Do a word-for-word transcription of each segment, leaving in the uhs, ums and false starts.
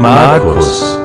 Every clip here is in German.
Markus.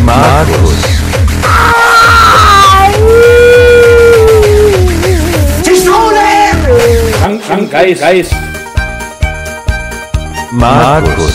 Markus. Die Schule! Am Geist. Geist. Markus.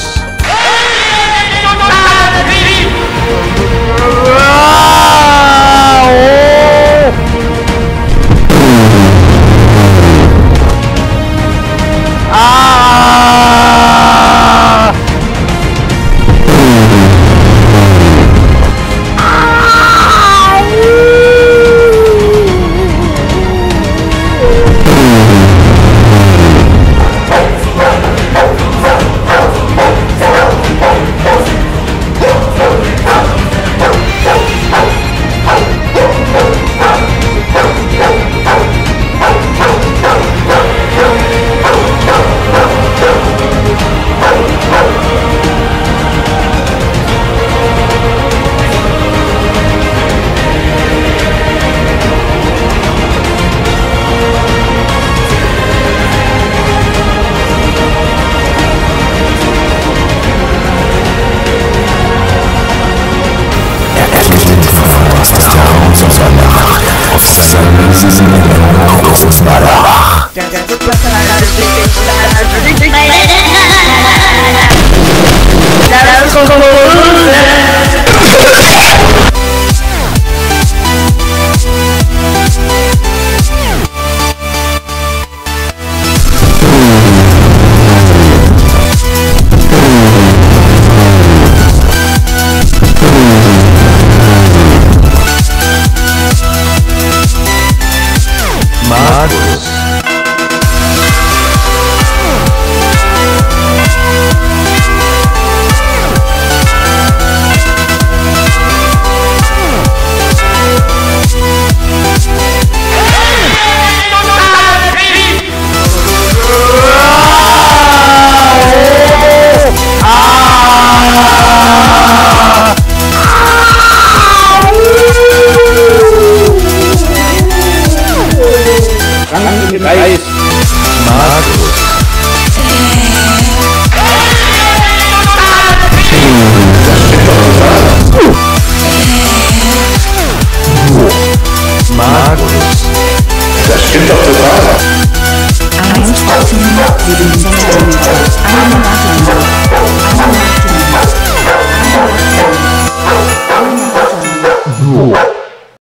Stimmt doch total. Eins auf den Minuten, die Minuten, die Minuten, eine Minute.